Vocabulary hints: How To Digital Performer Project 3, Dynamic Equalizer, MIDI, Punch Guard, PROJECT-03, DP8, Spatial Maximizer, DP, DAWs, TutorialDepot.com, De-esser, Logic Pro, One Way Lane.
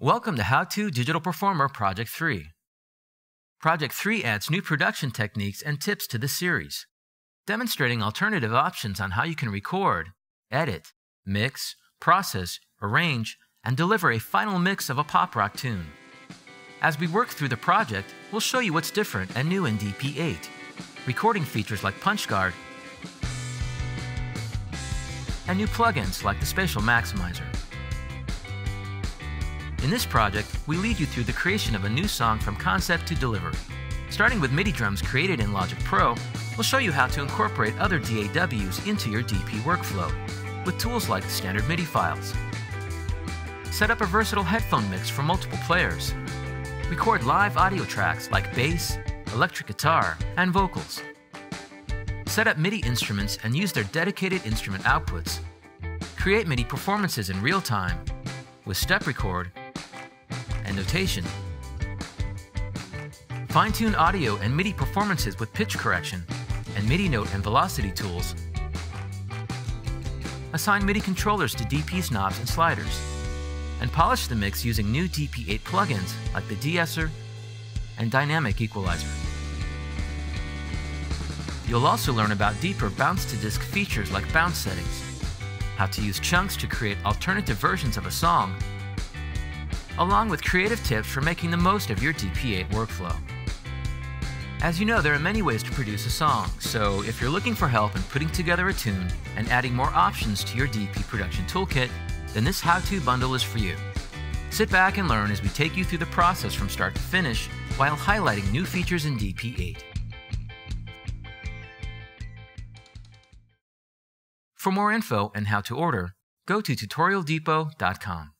Welcome to How To Digital Performer Project 3. Project 3 adds new production techniques and tips to this series, demonstrating alternative options on how you can record, edit, mix, process, arrange, and deliver a final mix of a pop rock tune. As we work through the project, we'll show you what's different and new in DP8, recording features like Punch Guard, and new plugins like the Spatial Maximizer. In this project, we lead you through the creation of a new song from concept to delivery. Starting with MIDI drums created in Logic Pro, we'll show you how to incorporate other DAWs into your DP workflow with tools like the standard MIDI files. Set up a versatile headphone mix for multiple players. Record live audio tracks like bass, electric guitar, and vocals. Set up MIDI instruments and use their dedicated instrument outputs. Create MIDI performances in real time with step record and notation. Fine-tune audio and MIDI performances with pitch correction and MIDI note and velocity tools. Assign MIDI controllers to DP's knobs and sliders. And polish the mix using new DP8 plugins like the De-esser and Dynamic Equalizer. You'll also learn about deeper bounce-to-disc features like bounce settings, how to use chunks to create alternative versions of a song, along with creative tips for making the most of your DP8 workflow. As you know, there are many ways to produce a song, so if you're looking for help in putting together a tune and adding more options to your DP production toolkit, then this how-to bundle is for you. Sit back and learn as we take you through the process from start to finish while highlighting new features in DP8. For more info and how to order, go to TutorialDepot.com.